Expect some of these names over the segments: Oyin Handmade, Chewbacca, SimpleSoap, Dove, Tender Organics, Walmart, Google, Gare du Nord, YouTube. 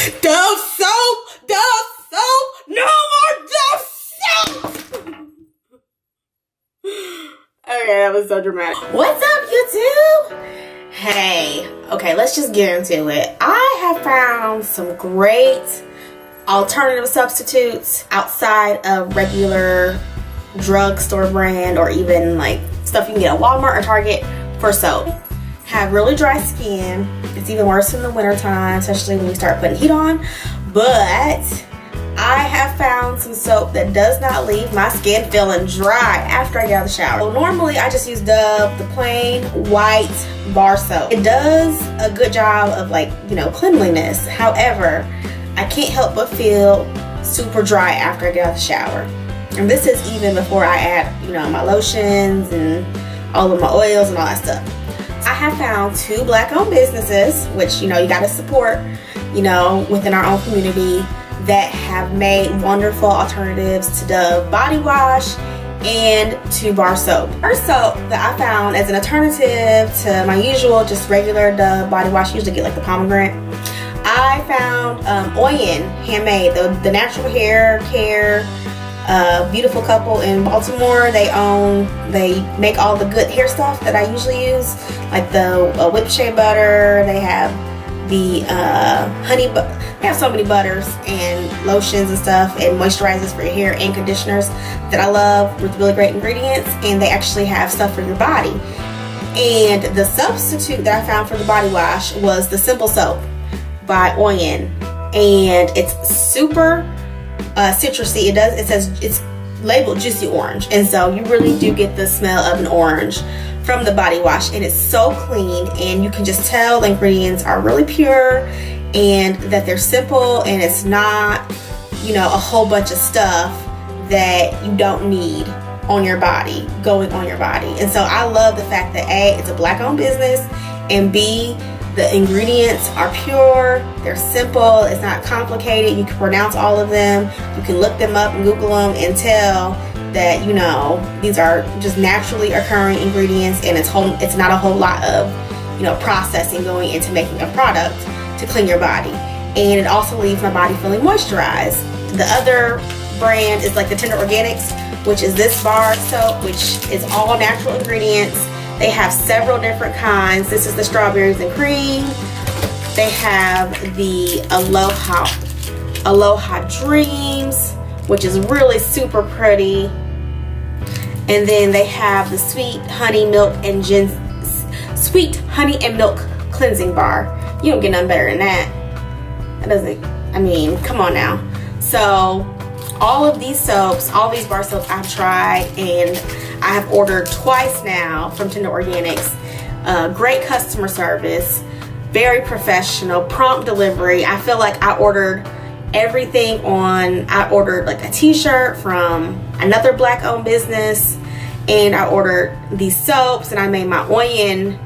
Dove soap! Dove soap! No more Dove soap! Okay, that was so dramatic. What's up, YouTube? Hey. Okay, let's just get into it. I have found some great alternative substitutes outside of regular drugstore brand or even like stuff you can get at Walmart or Target for soap. Have really dry skin. It's even worse in the winter time, especially when you start putting heat on. But I have found some soap that does not leave my skin feeling dry after I get out of the shower. So normally I just use Dove, the plain white bar soap. It does a good job of, like, you know, cleanliness. However, I can't help but feel super dry after I get out of the shower. And this is even before I add, you know, my lotions and all of my oils and all that stuff. I have found two black-owned businesses, which, you know, you gotta support, you know, within our own community, that have made wonderful alternatives to Dove body wash and to bar soap. First soap that I found as an alternative to my usual, just regular Dove body wash, usually get like the pomegranate. I found Oyin Handmade, the natural hair care. Beautiful couple in Baltimore. They make all the good hair stuff that I usually use, like the whip shea butter. They have the honey, but they have so many butters and lotions and stuff and moisturizers for your hair and conditioners that I love with really great ingredients. And they actually have stuff for your body. And the substitute that I found for the body wash was the Simple Soap by Oyin, and it's super citrusy. It says it's labeled juicy orange, and so you really do get the smell of an orange from the body wash, and it's so clean, and you can just tell the ingredients are really pure and that they're simple, and it's not, you know, a whole bunch of stuff that you don't need on your body going on your body. And so I love the fact that A, it's a black-owned business, and B, the ingredients are pure, they're simple, it's not complicated. You can pronounce all of them, you can look them up and Google them and tell that, you know, these are just naturally occurring ingredients, and it's not a whole lot of, you know, processing going into making a product to clean your body. And it also leaves my body feeling moisturized. The other brand is like the Tender Organics, which is this bar soap, which is all natural ingredients. They have several different kinds. This is the strawberries and cream. They have the Aloha Dreams, which is really super pretty. And then they have the Sweet Honey and Milk Cleansing Bar. You don't get nothing better than that. That doesn't, I mean, come on now. So all of these soaps, all these bar soaps I've tried, and I have ordered twice now from Tender Organics. Great customer service, very professional, prompt delivery. I feel like I ordered everything on, I ordered like a t-shirt from another black-owned business, and I ordered these soaps, and I made my Oyin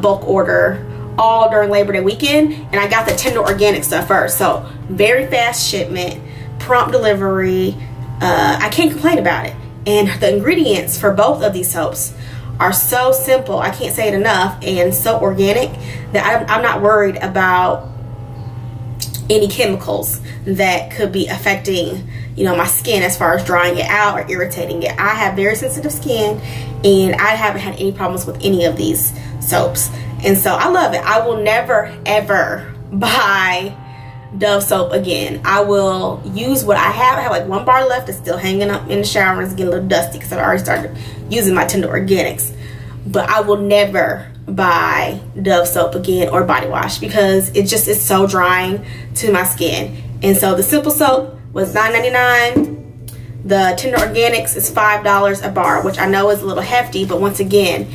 bulk order all during Labor Day weekend, and I got the Tender Organics stuff first. So very fast shipment, prompt delivery. I can't complain about it. And the ingredients for both of these soaps are so simple, I can't say it enough, and so organic that I'm not worried about any chemicals that could be affecting, you know, my skin as far as drying it out or irritating it. I have very sensitive skin, and I haven't had any problems with any of these soaps, and so I love it. I will never ever buy Dove soap again. I will use what I have. I have like one bar left that's still hanging up in the shower, and it's getting a little dusty because I've already started using my Tender Organics. But I will never buy Dove soap again or body wash, because it just is so drying to my skin. And so the Simple Soap was $9.99. The Tender Organics is $5 a bar, which I know is a little hefty, but once again,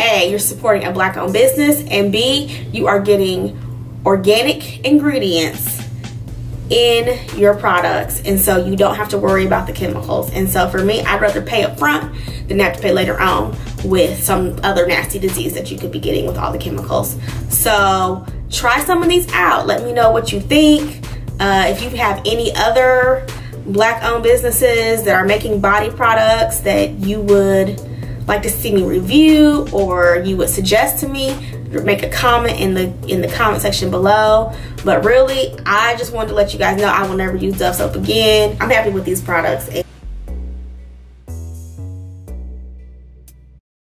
A, you're supporting a black-owned business, and B, you are getting organic ingredients in your products, and so you don't have to worry about the chemicals. And so for me, I'd rather pay up front than have to pay later on with some other nasty disease that you could be getting with all the chemicals. So try some of these out, let me know what you think. If you have any other black-owned businesses that are making body products that you would like to see me review or you would suggest to me, make a comment in the comment section below. But really, I just wanted to let you guys know I will never use Dove soap again. I'm happy with these products.